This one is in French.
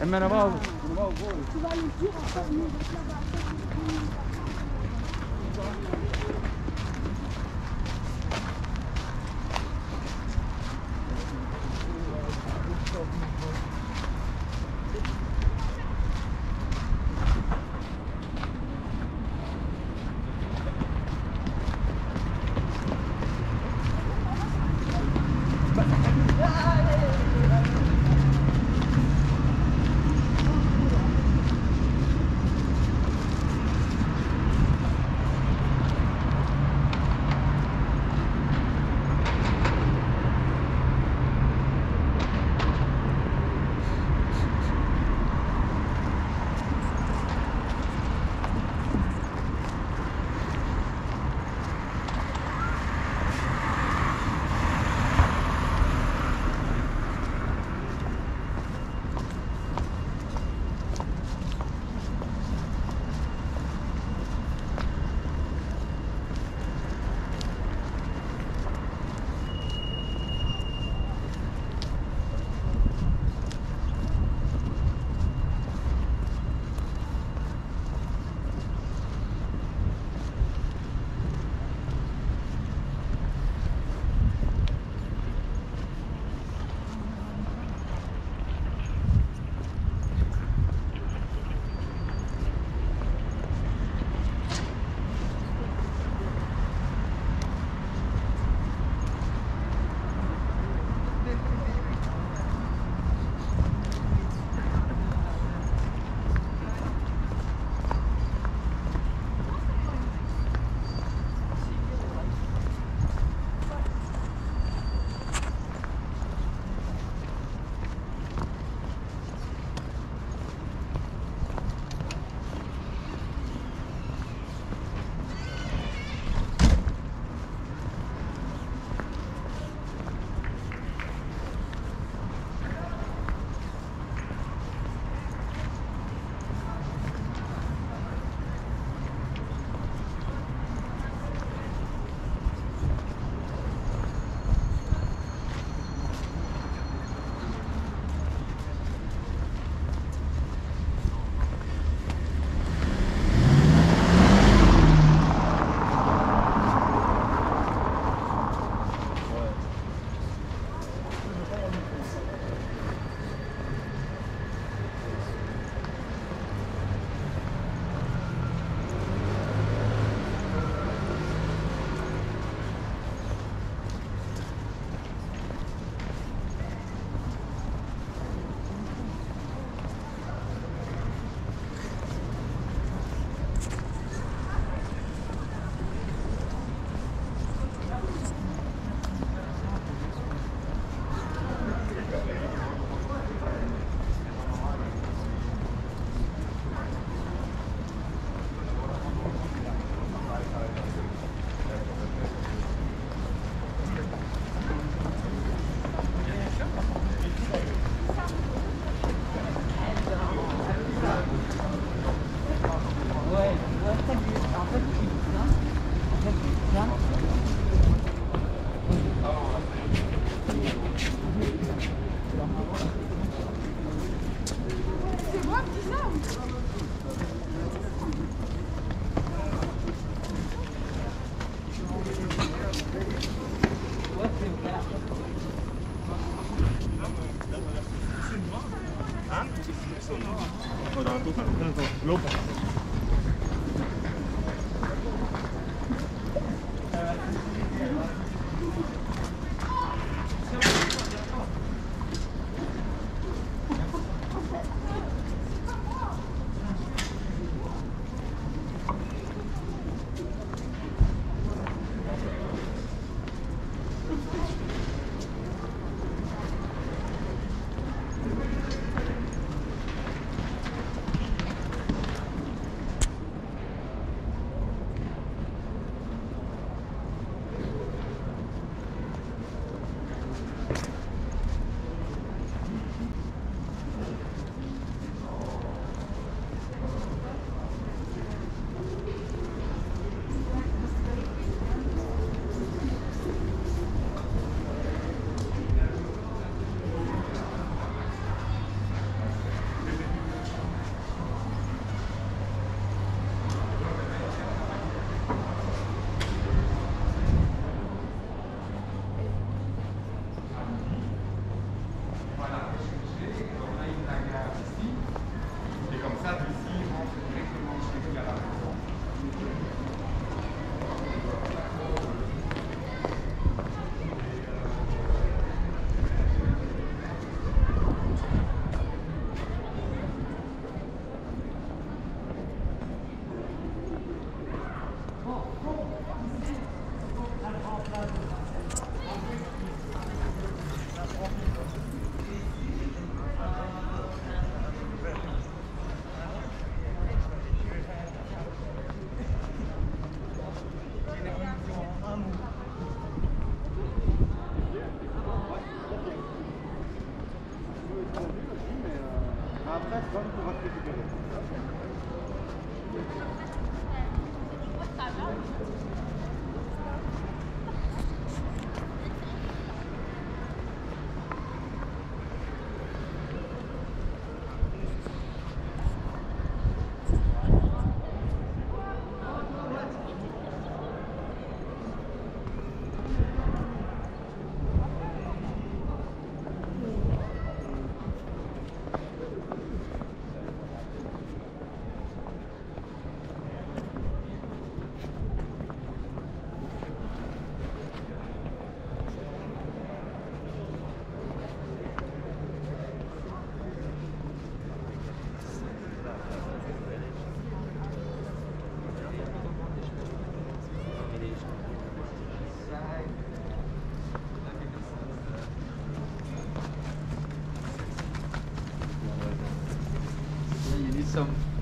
Hemen hava aldım. some